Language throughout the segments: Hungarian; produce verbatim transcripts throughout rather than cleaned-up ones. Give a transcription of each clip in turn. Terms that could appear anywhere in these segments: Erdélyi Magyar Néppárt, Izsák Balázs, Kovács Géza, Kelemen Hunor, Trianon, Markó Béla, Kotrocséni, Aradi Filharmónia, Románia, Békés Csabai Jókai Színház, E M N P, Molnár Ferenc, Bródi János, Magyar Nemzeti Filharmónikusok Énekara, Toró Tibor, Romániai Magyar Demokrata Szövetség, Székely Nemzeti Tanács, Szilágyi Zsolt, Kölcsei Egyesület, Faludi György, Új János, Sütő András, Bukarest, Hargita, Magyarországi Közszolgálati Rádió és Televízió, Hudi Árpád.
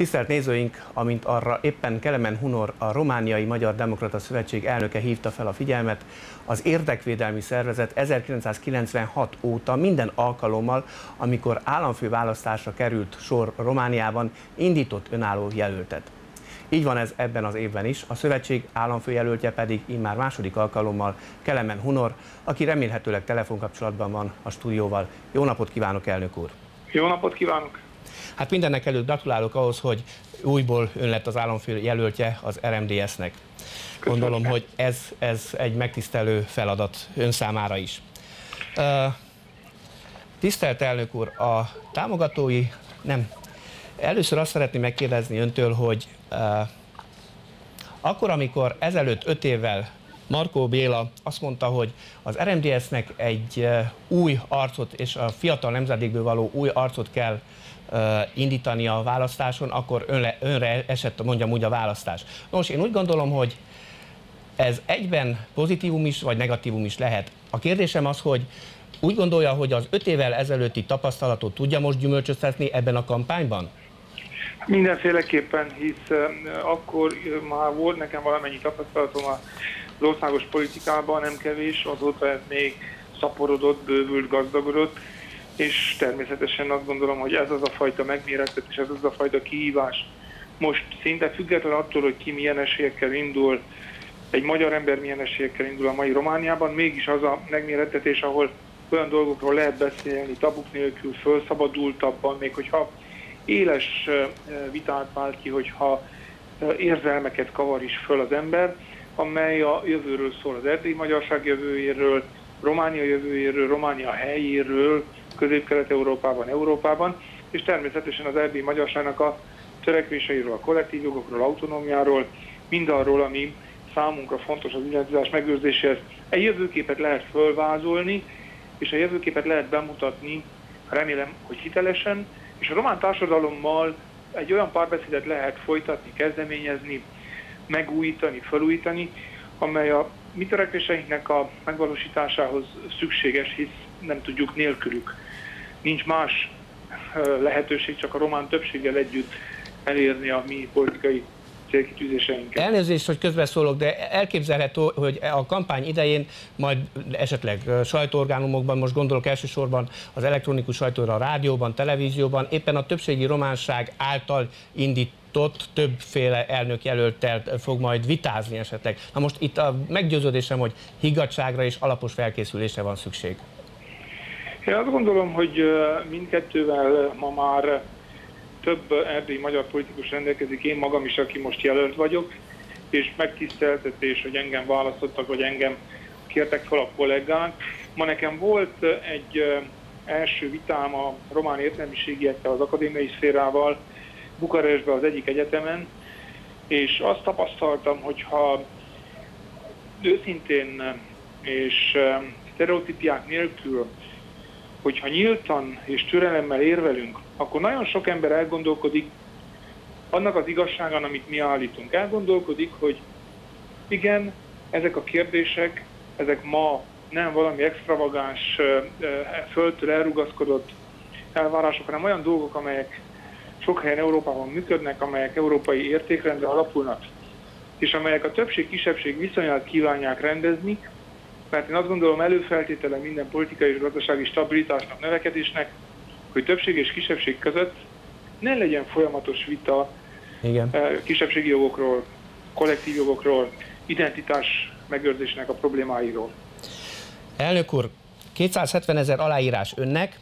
Tisztelt nézőink, amint arra éppen Kelemen Hunor, a Romániai Magyar Demokrata Szövetség elnöke hívta fel a figyelmet, az érdekvédelmi szervezet ezerkilencszázkilencvenhat óta minden alkalommal, amikor államfő választásra került sor Romániában, indított önálló jelöltet. Így van ez ebben az évben is, a szövetség államfőjelöltje pedig immár második alkalommal Kelemen Hunor, aki remélhetőleg telefonkapcsolatban van a stúdióval. Jó napot kívánok, elnök úr! Jó napot kívánok! Hát mindennek előtt gratulálok ahhoz, hogy újból ön lett az államfő jelöltje az er em dé es-nek. Gondolom, hogy ez, ez egy megtisztelő feladat ön számára is. Uh, tisztelt elnök úr, a támogatói... Nem. Először azt szeretném megkérdezni öntől, hogy uh, akkor, amikor ezelőtt öt évvel Markó Béla azt mondta, hogy az er em dé es-nek egy uh, új arcot és a fiatal nemzedékből való új arcot kell indítani a választáson, akkor önre, önre esett, mondjam úgy, a választás. Nos, én úgy gondolom, hogy ez egyben pozitívum is, vagy negatívum is lehet. A kérdésem az, hogy úgy gondolja, hogy az öt évvel ezelőtti tapasztalatot tudja most gyümölcsöztetni ebben a kampányban? Mindenféleképpen, hisz akkor már volt nekem valamennyi tapasztalatom az országos politikában, nem kevés, azóta ez még szaporodott, bővült, gazdagodott, és természetesen azt gondolom, hogy ez az a fajta megmérettetés, ez az a fajta kihívás. Most szinte független attól, hogy ki milyen esélyekkel indul, egy magyar ember milyen esélyekkel indul a mai Romániában, mégis az a megmérettetés, ahol olyan dolgokról lehet beszélni, tabuk nélkül, fölszabadultabban, még hogyha éles vitát vált ki, hogyha érzelmeket kavar is föl az ember, amely a jövőről szól, az erdélyi magyarság jövőjéről, Románia jövőjéről, Románia helyéről, Közép-Kelet-Európában, Európában, és természetesen az erdélyi magyarságnak a törekvéseiről, a kollektív jogokról, autonómiáról, mindarról, ami számunkra fontos az identitás megőrzéséhez. Egy jövőképet lehet fölvázolni, és a jövőképet lehet bemutatni, remélem, hogy hitelesen, és a román társadalommal egy olyan párbeszédet lehet folytatni, kezdeményezni, megújítani, felújítani, amely a mi törekvéseinknek a megvalósításához szükséges, hisz nem tudjuk nélkülük. Nincs más lehetőség, csak a román többséggel együtt elérni a mi politikai célkitűzéseinket. Elnézést, hogy közbeszólok, de elképzelhető, hogy a kampány idején, majd esetleg sajtóorgánumokban, most gondolok elsősorban az elektronikus sajtóra, a rádióban, televízióban, éppen a többségi románság által indít Ott többféle elnökjelölttel fog majd vitázni esetleg. Na most itt a meggyőződésem, hogy higgadságra és alapos felkészülésre van szükség. Én azt gondolom, hogy mindkettővel ma már több erdélyi magyar politikus rendelkezik, én magam is, aki most jelölt vagyok, és megtiszteltetés, hogy engem választottak, vagy engem kértek fel a kollégák. Ma nekem volt egy első vitám a román értelmiségiekkel, az akadémiai szférával, Bukarestben, az egyik egyetemen, és azt tapasztaltam, hogyha őszintén és sztereotípiák nélkül, hogyha nyíltan és türelemmel érvelünk, akkor nagyon sok ember elgondolkodik annak az igazságán, amit mi állítunk. Elgondolkodik, hogy igen, ezek a kérdések, ezek ma nem valami extravagáns, földtől elrugaszkodott elvárások, hanem olyan dolgok, amelyek sok helyen Európában működnek, amelyek európai értékrendre alapulnak, és amelyek a többség-kisebbség viszonyát kívánják rendezni, mert én azt gondolom, előfeltétele minden politikai és gazdasági stabilitásnak, növekedésnek, hogy többség és kisebbség között ne legyen folyamatos vita. Igen. Kisebbségi jogokról, kollektív jogokról, identitás megőrzésnek a problémáiról. Elnök úr, kétszázhetven ezer aláírás önnek,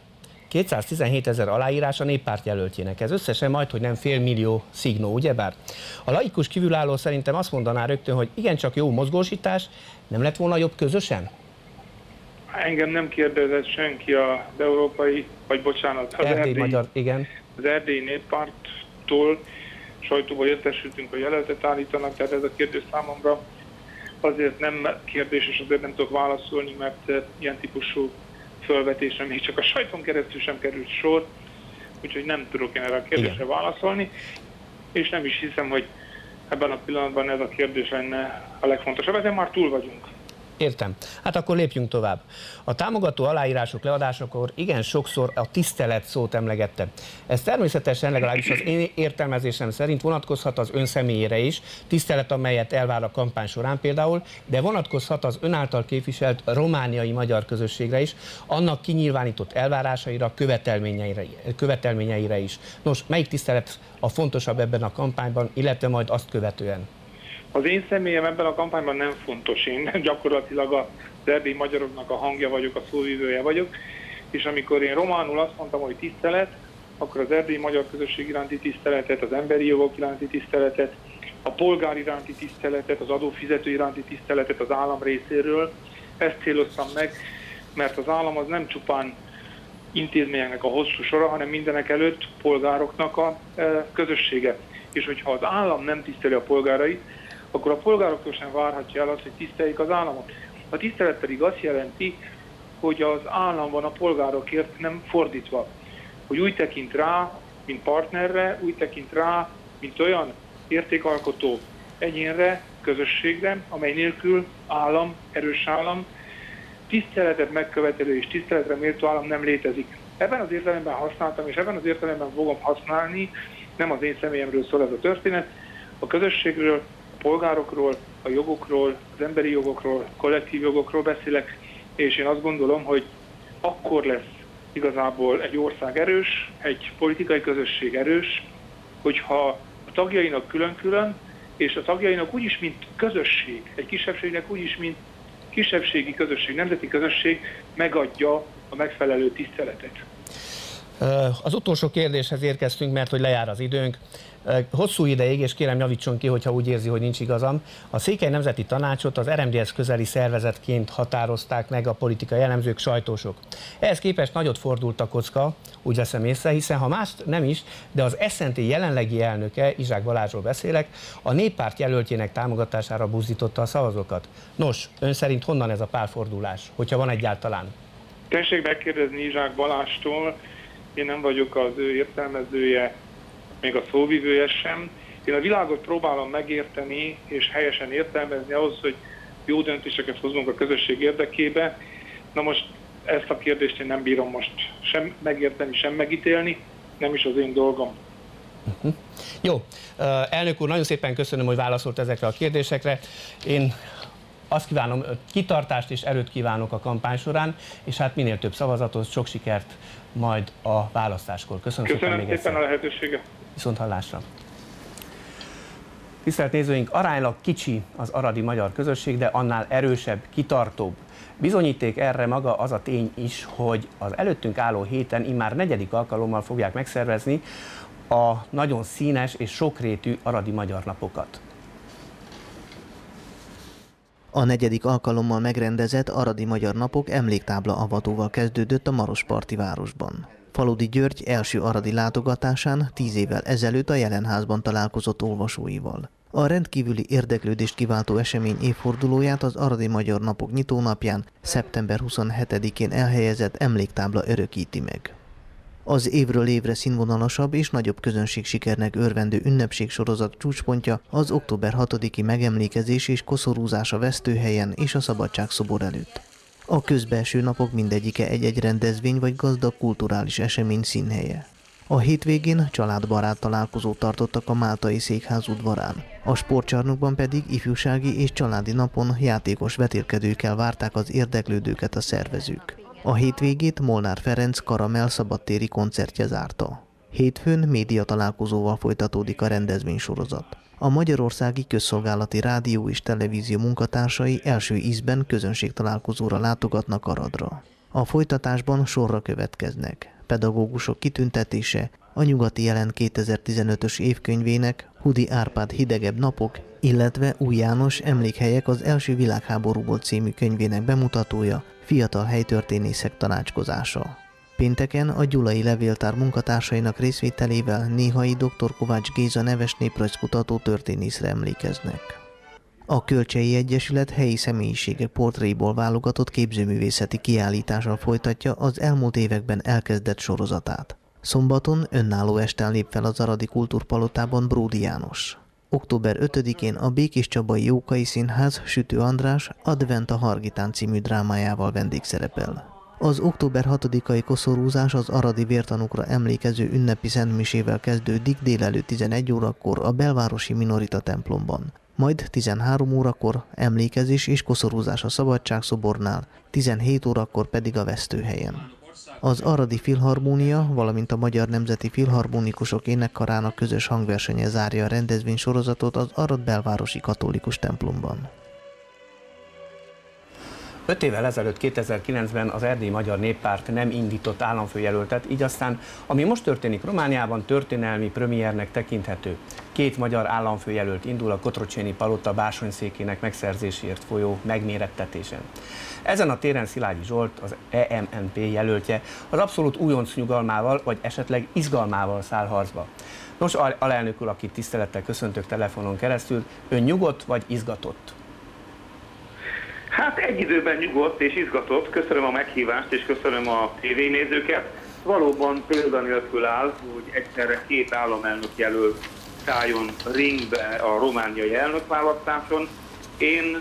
kétszáztizenhét ezer aláírás a néppárt jelöltjének. Ez összesen majdhogy nem fél millió szignó, ugyebár? A laikus kívülálló szerintem azt mondaná rögtön, hogy igencsak jó mozgósítás, nem lett volna jobb közösen? Engem nem kérdezett senki az európai, vagy bocsánat, az erdélyi, erdélyi, magyar, igen. Az erdélyi néppárttól sajtóból értesültünk, hogy jelöltet állítanak, tehát ez a kérdés számomra azért nem kérdés, és azért nem tudok válaszolni, mert ilyen típusú fölvetésre még csak a sajton keresztül sem került sor, úgyhogy nem tudok én erre a kérdésre Igen. válaszolni, és nem is hiszem, hogy ebben a pillanatban ez a kérdés lenne a legfontosabb, ezen már túl vagyunk. Értem. Hát akkor lépjünk tovább. A támogató aláírások leadásakor igen sokszor a tisztelet szót emlegette. Ez természetesen legalábbis az én értelmezésem szerint vonatkozhat az ön személyére is, tisztelet, amelyet elvár a kampány során például, de vonatkozhat az ön által képviselt romániai magyar közösségre is, annak kinyilvánított elvárásaira, követelményeire, követelményeire is. Nos, melyik tisztelet a fontosabb ebben a kampányban, illetve majd azt követően? Az én személyem ebben a kampányban nem fontos, én gyakorlatilag az erdélyi magyaroknak a hangja vagyok, a szóvivője vagyok, és amikor én románul azt mondtam, hogy tisztelet, akkor az erdélyi magyar közösség iránti tiszteletet, az emberi jogok iránti tiszteletet, a polgár iránti tiszteletet, az adófizető iránti tiszteletet az állam részéről, ezt céloztam meg, mert az állam az nem csupán intézményeknek a hosszú sora, hanem mindenek előtt polgároknak a közössége. És hogyha az állam nem tiszteli a polgárait, akkor a polgároktól sem várhatja el azt, hogy tiszteljék az államot. A tisztelet pedig azt jelenti, hogy az állam van a polgárokért, nem fordítva. Hogy úgy tekint rá, mint partnerre, úgy tekint rá, mint olyan értékalkotó egyénre, közösségre, amely nélkül állam, erős állam, tiszteletet megkövetelő és tiszteletre méltó állam nem létezik. Ebben az értelemben használtam, és ebben az értelemben fogom használni, nem az én személyemről szól ez a történet, a közösségről, a polgárokról, a jogokról, az emberi jogokról, kollektív jogokról beszélek, és én azt gondolom, hogy akkor lesz igazából egy ország erős, egy politikai közösség erős, hogyha a tagjainak külön-külön, és a tagjainak úgyis, mint közösség, egy kisebbségnek úgyis, mint kisebbségi közösség, nemzeti közösség megadja a megfelelő tiszteletet. Az utolsó kérdéshez érkeztünk, mert hogy lejár az időnk. Hosszú ideig, és kérem javítson ki, hogyha úgy érzi, hogy nincs igazam, a Székely Nemzeti Tanácsot az er em dé es közeli szervezetként határozták meg a politikai elemzők, sajtósok. Ehhez képest nagyot fordult a kocka, úgy veszem észre, hiszen ha más nem is, de az es en té jelenlegi elnöke, Izsák Balázsról beszélek, a néppárt jelöltjének támogatására buzdította a szavazókat. Nos, ön szerint honnan ez a párfordulás, hogyha van egyáltalán? Tessék megkérdezni Izsák Balázstól. Én nem vagyok az ő értelmezője, még a szóvivője sem. Én a világot próbálom megérteni és helyesen értelmezni ahhoz, hogy jó döntéseket hozzunk a közösség érdekébe. Na most ezt a kérdést én nem bírom most sem megérteni, sem megítélni, nem is az én dolgom. Uh-huh. Jó, elnök úr, nagyon szépen köszönöm, hogy válaszolt ezekre a kérdésekre. Én azt kívánom, kitartást és erőt kívánok a kampány során, és hát minél több szavazatot, sok sikert majd a választáskor. Köszönöm, Köszönöm szépen, szépen a lehetőséget. Viszont hallásra. Tisztelt nézőink, aránylag kicsi az aradi magyar közösség, de annál erősebb, kitartóbb. Bizonyíték erre maga az a tény is, hogy az előttünk álló héten immár negyedik alkalommal fogják megszervezni a nagyon színes és sokrétű aradi magyar napokat. A negyedik alkalommal megrendezett Aradi Magyar Napok emléktábla avatóval kezdődött a marosparti városban. Faludi György első aradi látogatásán tíz évvel ezelőtt a Jelenházban találkozott olvasóival. A rendkívüli érdeklődést kiváltó esemény évfordulóját az Aradi Magyar Napok nyitónapján, szeptember huszonhetedikén elhelyezett emléktábla örökíti meg. Az évről évre színvonalasabb és nagyobb közönségsikernek örvendő ünnepségsorozat csúcspontja az október hatodiki megemlékezés és koszorúzás a Vesztőhelyen és a Szabadságszobor előtt. A közbelső napok mindegyike egy-egy rendezvény vagy gazdag kulturális esemény színhelye. A hétvégén családbarát találkozót tartottak a Máltai Székház udvarán. A sportcsarnokban pedig ifjúsági és családi napon játékos vetélkedőkkel várták az érdeklődőket a szervezők. A hétvégét Molnár Ferenc Karamell szabadtéri koncertje zárta. Hétfőn média találkozóval folytatódik a rendezvénysorozat. A Magyarországi Közszolgálati Rádió és Televízió munkatársai első ízben közönségtalálkozóra látogatnak Aradra. A folytatásban sorra következnek pedagógusok kitüntetése, a Nyugati Jelen kétezer-tizenötös évkönyvének, Hudi Árpád Hidegebb napok, illetve Új János emlékhelyek az első világháborúból című könyvének bemutatója, fiatal helytörténészek tanácskozása. Pénteken a Gyulai Levéltár munkatársainak részvételével néhai dr. Kovács Géza neves néprajzkutató történészre emlékeznek. A Kölcsei Egyesület helyi személyiségek portréiból válogatott képzőművészeti kiállítással folytatja az elmúlt években elkezdett sorozatát. Szombaton önálló esten lép fel az Aradi Kultúrpalotában Bródi János. október ötödikén a Békés Csabai Jókai Színház Sütő András Advent a Hargitán című drámájával vendégszerepel. Az október hatodikai koszorúzás az aradi vértanúkra emlékező ünnepi szentmisével kezdődik délelőtt tizenegy órakor a belvárosi minorita templomban. Majd tizenhárom órakor emlékezés és koszorúzás a Szabadságszobornál, tizenhét órakor pedig a vesztőhelyen. Az Aradi Filharmónia, valamint a Magyar Nemzeti Filharmónikusok Énekarának közös hangversenye zárja a rendezvénysorozatot az Arad belvárosi katolikus templomban. Öt évvel ezelőtt, kétezer-kilencben az Erdélyi Magyar Néppárt nem indított államfőjelöltet, így aztán, ami most történik Romániában, történelmi premiernek tekinthető. Két magyar államfőjelölt indul a Kotrocséni palota bársonyszékének megszerzéséért folyó megmérettetésen. Ezen a téren Szilágyi Zsolt, az E M N P jelöltje, az abszolút újonc nyugalmával, vagy esetleg izgalmával száll harcba. Nos, alelnök úr, akit tisztelettel köszöntök telefonon keresztül, ön nyugodt vagy izgatott? Hát egy időben nyugodt és izgatott, köszönöm a meghívást és köszönöm a tévénézőket. Valóban példanélkül áll, hogy egyszerre két államelnök jelölt szálljon ringbe a romániai elnökválasztáson. Én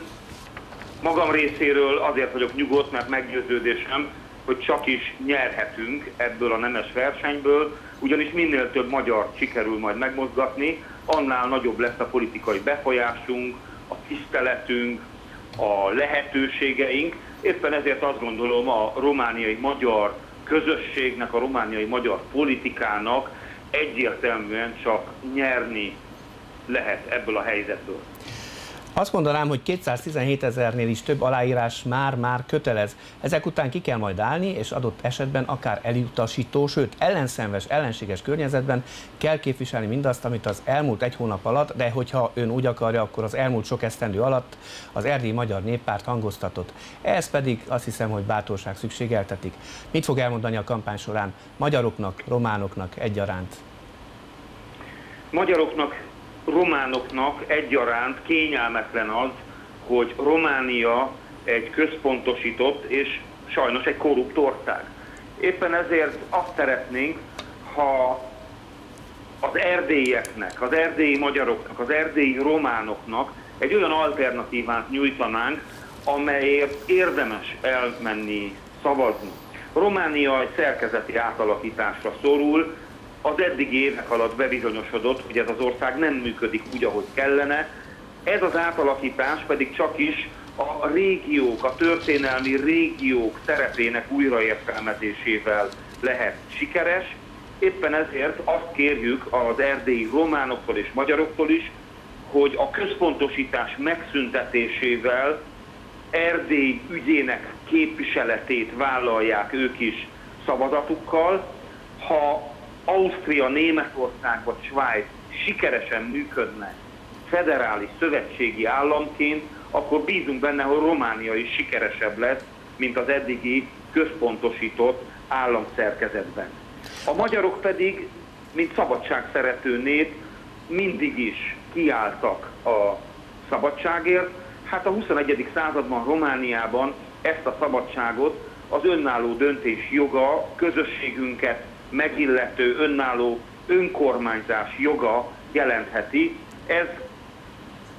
magam részéről azért vagyok nyugodt, mert meggyőződésem, hogy csak is nyerhetünk ebből a nemes versenyből, ugyanis minél több magyar sikerül majd megmozgatni, annál nagyobb lesz a politikai befolyásunk, a tiszteletünk, a lehetőségeink. Éppen ezért azt gondolom, a romániai magyar közösségnek, a romániai magyar politikának egyértelműen csak nyerni lehet ebből a helyzetből. Azt mondanám, hogy kétszáztizenhétezernél is több aláírás már-már kötelez. Ezek után ki kell majd állni, és adott esetben akár elutasító, sőt ellenszenves, ellenséges környezetben kell képviselni mindazt, amit az elmúlt egy hónap alatt, de hogyha ön úgy akarja, akkor az elmúlt sok esztendő alatt az Erdélyi Magyar Néppárt hangoztatott. Ez pedig azt hiszem, hogy bátorság szükségeltetik. Mit fog elmondani a kampány során magyaroknak, románoknak egyaránt? Magyaroknak, románoknak egyaránt kényelmetlen az, hogy Románia egy központosított és sajnos egy korrupt ország. Éppen ezért azt szeretnénk, ha az erdélyeknek, az erdélyi magyaroknak, az erdélyi románoknak egy olyan alternatívát nyújtanánk, amelyért érdemes elmenni szavazni. Románia egy szerkezeti átalakításra szorul. Az eddigi évek alatt bebizonyosodott, hogy ez az ország nem működik úgy, ahogy kellene. Ez az átalakítás pedig csakis a régiók, a történelmi régiók szerepének újraértelmezésével lehet sikeres. Éppen ezért azt kérjük az erdélyi románoktól és magyaroktól is, hogy a központosítás megszüntetésével Erdély ügyének képviseletét vállalják ők is szavazatukkal. Ha Ausztria, Németország vagy Svájc sikeresen működnek federális szövetségi államként, akkor bízunk benne, hogy Románia is sikeresebb lesz, mint az eddigi központosított államszerkezetben. A magyarok pedig, mint szabadságszerető nép, mindig is kiálltak a szabadságért. Hát a huszonegyedik században Romániában ezt a szabadságot, az önálló döntés joga, közösségünket megillető önálló önkormányzás joga jelentheti. Ez,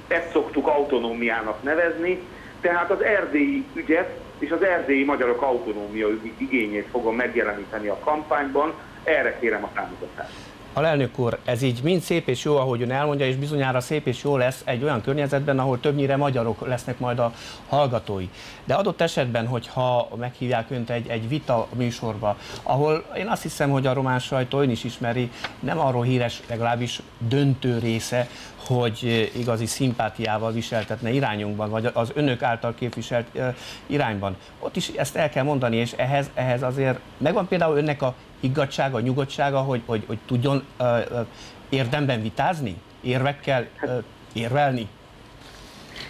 ezt szoktuk autonómiának nevezni, tehát az erdélyi ügyet és az erdélyi magyarok autonómia igényét fogom megjeleníteni a kampányban, erre kérem a támogatást. Alelnök úr, ez így mind szép és jó, ahogy ön elmondja, és bizonyára szép és jó lesz egy olyan környezetben, ahol többnyire magyarok lesznek majd a hallgatói. De adott esetben, hogyha meghívják önt egy, egy vita műsorba, ahol én azt hiszem, hogy a román sajtó, ön is ismeri, nem arról híres, legalábbis döntő része, hogy igazi szimpátiával viseltetne irányunkban, vagy az önök által képviselt irányban. Ott is ezt el kell mondani, és ehhez, ehhez azért megvan például önnek a higgadtsága, a nyugodtsága, hogy, hogy, hogy tudjon uh, uh, érdemben vitázni, érvekkel uh, érvelni?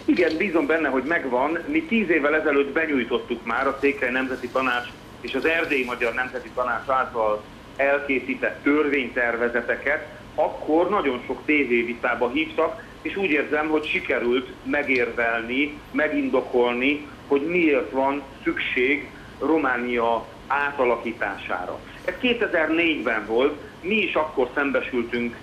Igen, bízom benne, hogy megvan. Mi tíz évvel ezelőtt benyújtottuk már a Székely Nemzeti Tanács és az Erdélyi Magyar Nemzeti Tanács által elkészített törvénytervezeteket, akkor nagyon sok tévévitába hívtak, és úgy érzem, hogy sikerült megérvelni, megindokolni, hogy miért van szükség Románia átalakítására. Ez kétezer-négyben volt, mi is akkor szembesültünk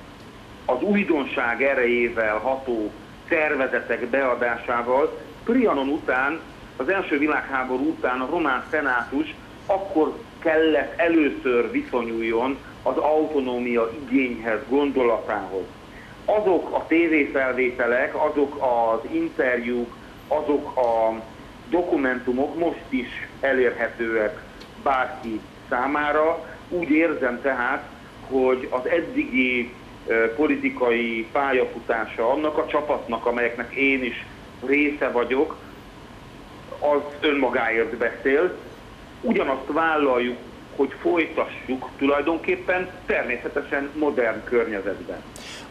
az újdonság erejével ható tervezetek beadásával Trianon után, az első világháború után a román szenátus akkor kellett először viszonyuljon az autonómia igényhez, gondolatához. Azok a tévéfelvételek, azok az interjúk, azok a dokumentumok most is elérhetőek bárki számára. Úgy érzem tehát, hogy az eddigi politikai pályafutása annak a csapatnak, amelyeknek én is része vagyok, az önmagáért beszél. Ugyanazt vállaljuk, hogy folytassuk tulajdonképpen természetesen modern környezetben.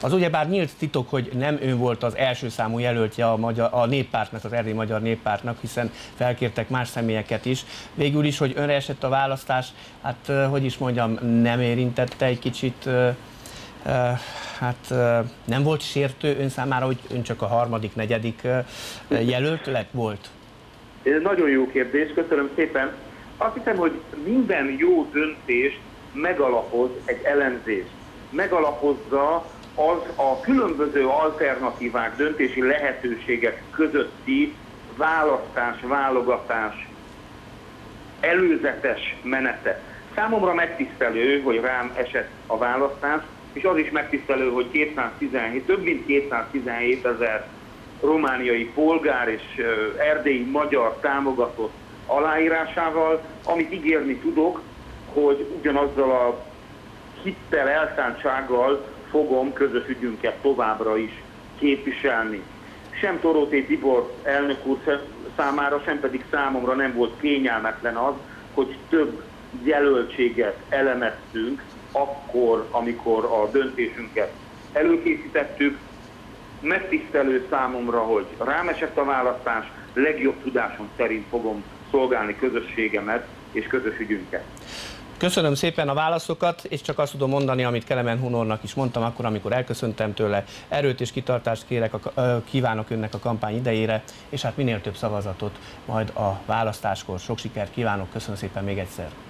Az ugyebár nyílt titok, hogy nem ő volt az első számú jelöltje a, magyar, a néppártnak, az Erdélyi Magyar Néppártnak, hiszen felkértek más személyeket is. Végül is, hogy önre esett a választás, hát hogy is mondjam, nem érintette egy kicsit, hát nem volt sértő ön számára, hogy ön csak a harmadik, negyedik jelölt lett volt? Ez nagyon jó kérdés, köszönöm szépen. Azt hiszem, hogy minden jó döntés megalapoz egy elemzést. Megalapozza az a különböző alternatívák, döntési lehetőségek közötti választás, válogatás, előzetes menete. Számomra megtisztelő, hogy rám esett a választás, és az is megtisztelő, hogy kétszáztizenhét, több mint kétszáztizenhétezer romániai polgár és erdélyi magyar támogatott aláírásával, amit ígérni tudok, hogy ugyanazzal a hittel, elszántsággal fogom közös ügyünket továbbra is képviselni. Sem Toró Tibor elnök úr számára, sem pedig számomra nem volt kényelmetlen az, hogy több jelöltséget elemeztünk akkor, amikor a döntésünket előkészítettük. Megtisztelő számomra, hogy rám esett a választás, legjobb tudásom szerint fogom szolgálni közösségemet és közös ügyünket. Köszönöm szépen a válaszokat, és csak azt tudom mondani, amit Kelemen Hunornak is mondtam akkor, amikor elköszöntem tőle. Erőt és kitartást kérek, kívánok önnek a kampány idejére, és hát minél több szavazatot majd a választáskor. Sok sikert kívánok, köszönöm szépen még egyszer.